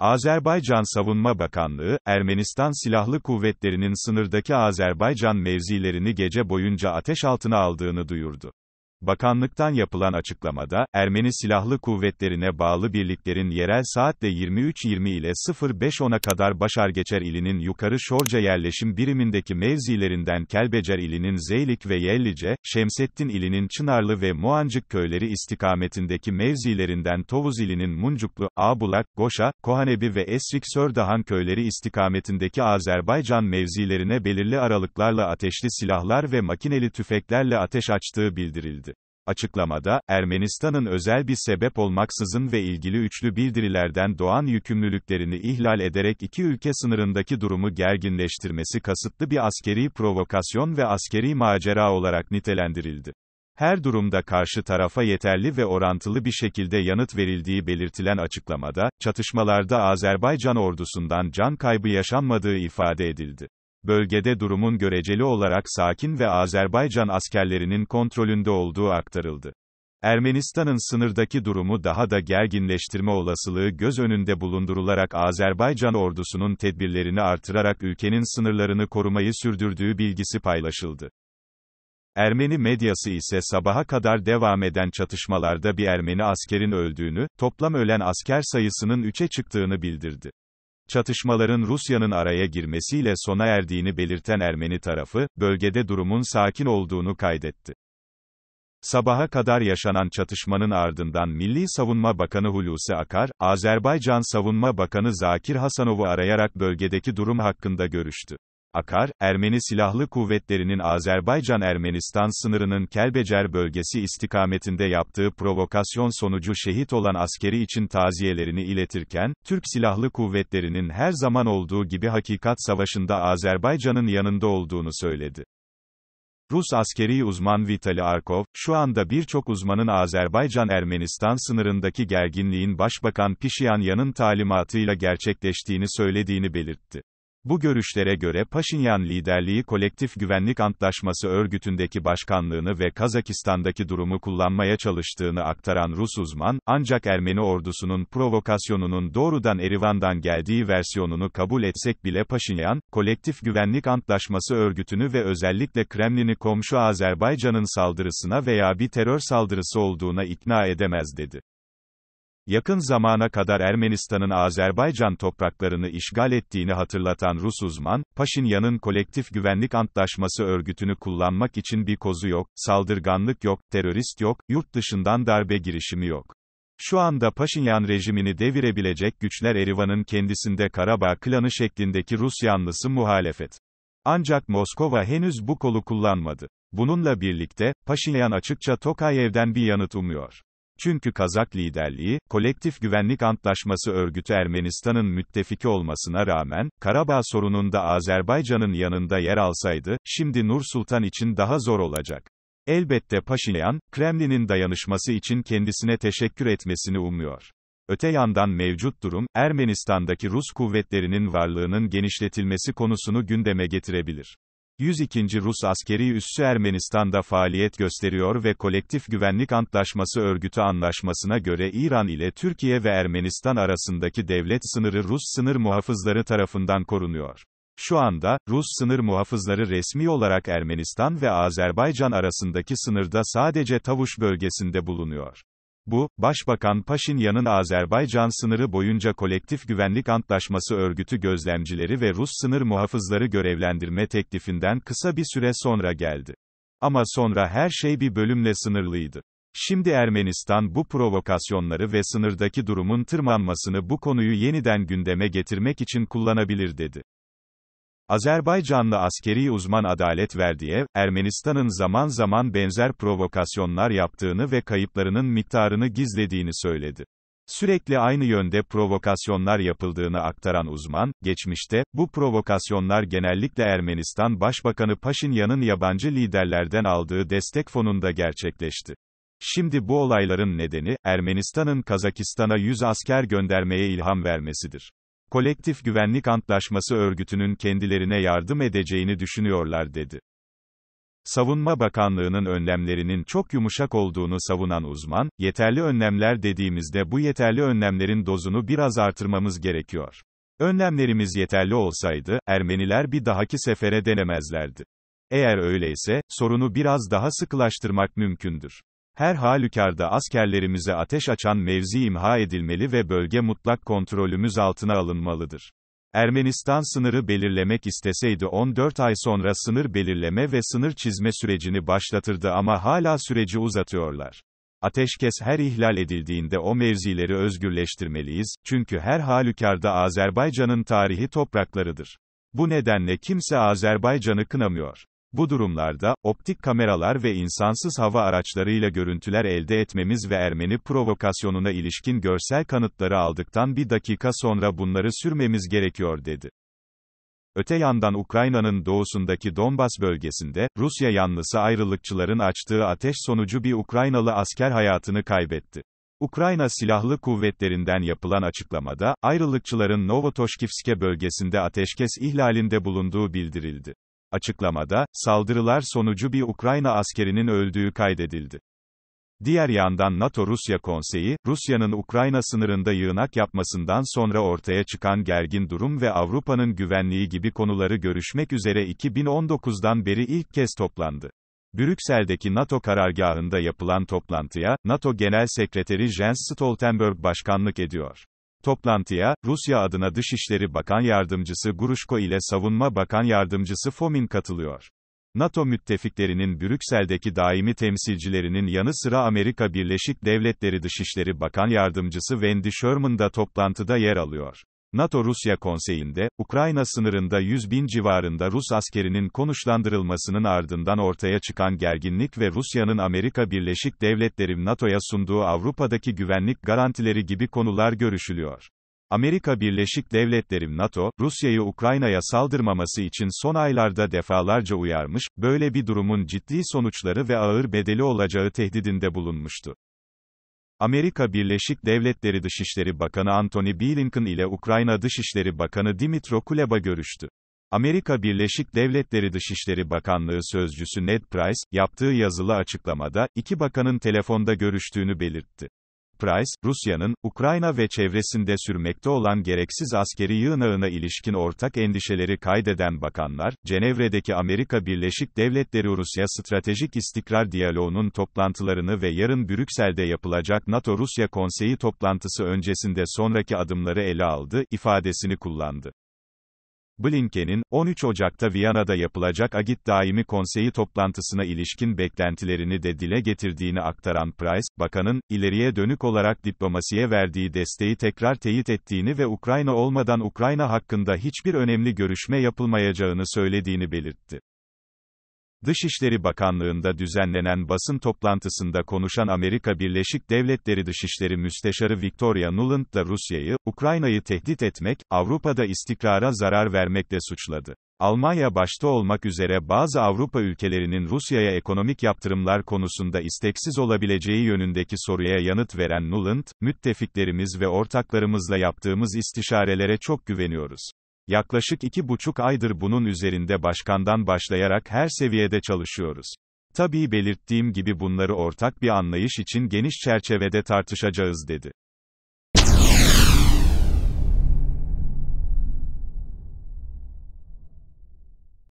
Azerbaycan Savunma Bakanlığı, Ermenistan Silahlı Kuvvetleri'nin sınırdaki Azerbaycan mevzilerini gece boyunca ateş altına aldığını duyurdu. Bakanlıktan yapılan açıklamada, Ermeni Silahlı Kuvvetleri'ne bağlı birliklerin yerel saatle 23:20 ile 05:10'a kadar Başargeçer ilinin Yukarı Şorca yerleşim birimindeki mevzilerinden Kelbecer ilinin Zeylik ve Yellice, Şemsettin ilinin Çınarlı ve Muancık köyleri istikametindeki mevzilerinden Tovuz ilinin Muncuklu, Ağbulak, Goşa, Kohanebi ve Esrik-Sördahan köyleri istikametindeki Azerbaycan mevzilerine belirli aralıklarla ateşli silahlar ve makineli tüfeklerle ateş açtığı bildirildi. Açıklamada, Ermenistan'ın özel bir sebep olmaksızın ve ilgili üçlü bildirilerden doğan yükümlülüklerini ihlal ederek iki ülke sınırındaki durumu gerginleştirmesi kasıtlı bir askeri provokasyon ve askeri macera olarak nitelendirildi. Her durumda karşı tarafa yeterli ve orantılı bir şekilde yanıt verildiği belirtilen açıklamada, çatışmalarda Azerbaycan ordusundan can kaybı yaşanmadığı ifade edildi. Bölgede durumun göreceli olarak sakin ve Azerbaycan askerlerinin kontrolünde olduğu aktarıldı. Ermenistan'ın sınırdaki durumu daha da gerginleştirme olasılığı göz önünde bulundurularak Azerbaycan ordusunun tedbirlerini artırarak ülkenin sınırlarını korumayı sürdürdüğü bilgisi paylaşıldı. Ermeni medyası ise sabaha kadar devam eden çatışmalarda bir Ermeni askerin öldüğünü, toplam ölen asker sayısının 3'e çıktığını bildirdi. Çatışmaların Rusya'nın araya girmesiyle sona erdiğini belirten Ermeni tarafı, bölgede durumun sakin olduğunu kaydetti. Sabaha kadar yaşanan çatışmanın ardından Milli Savunma Bakanı Hulusi Akar, Azerbaycan Savunma Bakanı Zakir Hasanov'u arayarak bölgedeki durum hakkında görüştü. Akar, Ermeni Silahlı Kuvvetleri'nin Azerbaycan-Ermenistan sınırının Kelbecer bölgesi istikametinde yaptığı provokasyon sonucu şehit olan askeri için taziyelerini iletirken, Türk Silahlı Kuvvetleri'nin her zaman olduğu gibi hakikat savaşında Azerbaycan'ın yanında olduğunu söyledi. Rus askeri uzman Vitali Arkov, şu anda birçok uzmanın Azerbaycan-Ermenistan sınırındaki gerginliğin Başbakan Paşinyan'ın talimatıyla gerçekleştiğini söylediğini belirtti. Bu görüşlere göre Paşinyan liderliği Kolektif Güvenlik Antlaşması Örgütü'ndeki başkanlığını ve Kazakistan'daki durumu kullanmaya çalıştığını aktaran Rus uzman, ancak Ermeni ordusunun provokasyonunun doğrudan Erivan'dan geldiği versiyonunu kabul etsek bile Paşinyan, Kolektif Güvenlik Antlaşması Örgütü'nü ve özellikle Kremlin'i komşu Azerbaycan'ın saldırısına veya bir terör saldırısı olduğuna ikna edemez dedi. Yakın zamana kadar Ermenistan'ın Azerbaycan topraklarını işgal ettiğini hatırlatan Rus uzman, Paşinyan'ın Kolektif Güvenlik Antlaşması Örgütü'nü kullanmak için bir kozu yok, saldırganlık yok, terörist yok, yurt dışından darbe girişimi yok. Şu anda Paşinyan rejimini devirebilecek güçler Erivan'ın kendisinde Karabağ klanı şeklindeki Rus yanlısı muhalefet. Ancak Moskova henüz bu kolu kullanmadı. Bununla birlikte, Paşinyan açıkça Tokayev'den bir yanıt umuyor. Çünkü Kazak liderliği, Kolektif Güvenlik Antlaşması Örgütü Ermenistan'ın müttefiki olmasına rağmen, Karabağ sorununda Azerbaycan'ın yanında yer alsaydı, şimdi Nur Sultan için daha zor olacak. Elbette Paşinyan, Kremlin'in dayanışması için kendisine teşekkür etmesini umuyor. Öte yandan mevcut durum, Ermenistan'daki Rus kuvvetlerinin varlığının genişletilmesi konusunu gündeme getirebilir. 102. Rus askeri üssü Ermenistan'da faaliyet gösteriyor ve Kolektif Güvenlik Antlaşması Örgütü anlaşmasına göre İran ile Türkiye ve Ermenistan arasındaki devlet sınırı Rus sınır muhafızları tarafından korunuyor. Şu anda, Rus sınır muhafızları resmi olarak Ermenistan ve Azerbaycan arasındaki sınırda sadece Tavuş bölgesinde bulunuyor. Bu, Başbakan Paşinyan'ın Azerbaycan sınırı boyunca Kolektif Güvenlik Antlaşması Örgütü gözlemcileri ve Rus sınır muhafızları görevlendirme teklifinden kısa bir süre sonra geldi. Ama sonra her şey bir bölümle sınırlıydı. Şimdi Ermenistan bu provokasyonları ve sınırdaki durumun tırmanmasını bu konuyu yeniden gündeme getirmek için kullanabilir dedi. Azerbaycanlı askeri uzman Adalet Verdiyev, Ermenistan'ın zaman zaman benzer provokasyonlar yaptığını ve kayıplarının miktarını gizlediğini söyledi. Sürekli aynı yönde provokasyonlar yapıldığını aktaran uzman, geçmişte, bu provokasyonlar genellikle Ermenistan Başbakanı Paşinyan'ın yabancı liderlerden aldığı destek fonunda gerçekleşti. Şimdi bu olayların nedeni, Ermenistan'ın Kazakistan'a 100 asker göndermeye ilham vermesidir. Kolektif Güvenlik Antlaşması Örgütü'nün kendilerine yardım edeceğini düşünüyorlar dedi. Savunma Bakanlığı'nın önlemlerinin çok yumuşak olduğunu savunan uzman, yeterli önlemler dediğimizde bu yeterli önlemlerin dozunu biraz artırmamız gerekiyor. Önlemlerimiz yeterli olsaydı, Ermeniler bir dahaki sefere denemezlerdi. Eğer öyleyse, sorunu biraz daha sıkılaştırmak mümkündür. Her halükarda askerlerimize ateş açan mevzi imha edilmeli ve bölge mutlak kontrolümüz altına alınmalıdır. Ermenistan sınırı belirlemek isteseydi 14 ay sonra sınır belirleme ve sınır çizme sürecini başlatırdı ama hala süreci uzatıyorlar. Ateşkes her ihlal edildiğinde o mevzileri özgürleştirmeliyiz, çünkü her halükarda Azerbaycan'ın tarihi topraklarıdır. Bu nedenle kimse Azerbaycan'ı kınamıyor. Bu durumlarda, optik kameralar ve insansız hava araçlarıyla görüntüler elde etmemiz ve Ermeni provokasyonuna ilişkin görsel kanıtları aldıktan bir dakika sonra bunları sürmemiz gerekiyor dedi. Öte yandan Ukrayna'nın doğusundaki Donbas bölgesinde, Rusya yanlısı ayrılıkçıların açtığı ateş sonucu bir Ukraynalı asker hayatını kaybetti. Ukrayna Silahlı Kuvvetlerinden yapılan açıklamada, ayrılıkçıların Novotoshkivske bölgesinde ateşkes ihlalinde bulunduğu bildirildi. Açıklamada, saldırılar sonucu bir Ukrayna askerinin öldüğü kaydedildi. Diğer yandan NATO-Rusya Konseyi, Rusya'nın Ukrayna sınırında yığınak yapmasından sonra ortaya çıkan gergin durum ve Avrupa'nın güvenliği gibi konuları görüşmek üzere 2019'dan beri ilk kez toplandı. Brüksel'deki NATO karargahında yapılan toplantıya, NATO Genel Sekreteri Jens Stoltenberg başkanlık ediyor. Toplantıya, Rusya adına Dışişleri Bakan Yardımcısı Grushko ile Savunma Bakan Yardımcısı Fomin katılıyor. NATO müttefiklerinin Brüksel'deki daimi temsilcilerinin yanı sıra Amerika Birleşik Devletleri Dışişleri Bakan Yardımcısı Wendy Sherman da toplantıda yer alıyor. NATO-Rusya Konseyi'nde, Ukrayna sınırında 100.000 civarında Rus askerinin konuşlandırılmasının ardından ortaya çıkan gerginlik ve Rusya'nın Amerika Birleşik Devletleri NATO'ya sunduğu Avrupa'daki güvenlik garantileri gibi konular görüşülüyor. Amerika Birleşik Devletleri NATO, Rusya'yı Ukrayna'ya saldırmaması için son aylarda defalarca uyarmış, böyle bir durumun ciddi sonuçları ve ağır bedeli olacağı tehdidinde bulunmuştu. Amerika Birleşik Devletleri Dışişleri Bakanı Anthony Blinken ile Ukrayna Dışişleri Bakanı Dmytro Kuleba görüştü. Amerika Birleşik Devletleri Dışişleri Bakanlığı Sözcüsü Ned Price, yaptığı yazılı açıklamada, iki bakanın telefonda görüştüğünü belirtti. Price, Rusya'nın, Ukrayna ve çevresinde sürmekte olan gereksiz askeri yığınağına ilişkin ortak endişeleri kaydeden bakanlar, Cenevre'deki Amerika Birleşik Devletleri-Rusya Stratejik İstikrar Diyaloğu'nun toplantılarını ve yarın Brüksel'de yapılacak NATO-Rusya Konseyi toplantısı öncesinde sonraki adımları ele aldı, ifadesini kullandı. Blinken'in, 13 Ocak'ta Viyana'da yapılacak AGİT Daimi Konseyi toplantısına ilişkin beklentilerini de dile getirdiğini aktaran Price, bakanın, ileriye dönük olarak diplomasiye verdiği desteği tekrar teyit ettiğini ve Ukrayna olmadan Ukrayna hakkında hiçbir önemli görüşme yapılmayacağını söylediğini belirtti. Dışişleri Bakanlığı'nda düzenlenen basın toplantısında konuşan Amerika Birleşik Devletleri Dışişleri Müsteşarı Victoria Nuland da Rusya'yı, Ukrayna'yı tehdit etmek, Avrupa'da istikrara zarar vermekle suçladı. Almanya başta olmak üzere bazı Avrupa ülkelerinin Rusya'ya ekonomik yaptırımlar konusunda isteksiz olabileceği yönündeki soruya yanıt veren Nuland, müttefiklerimiz ve ortaklarımızla yaptığımız istişarelere çok güveniyoruz. Yaklaşık 2,5 aydır bunun üzerinde başkandan başlayarak her seviyede çalışıyoruz. Tabii belirttiğim gibi bunları ortak bir anlayış için geniş çerçevede tartışacağız dedi.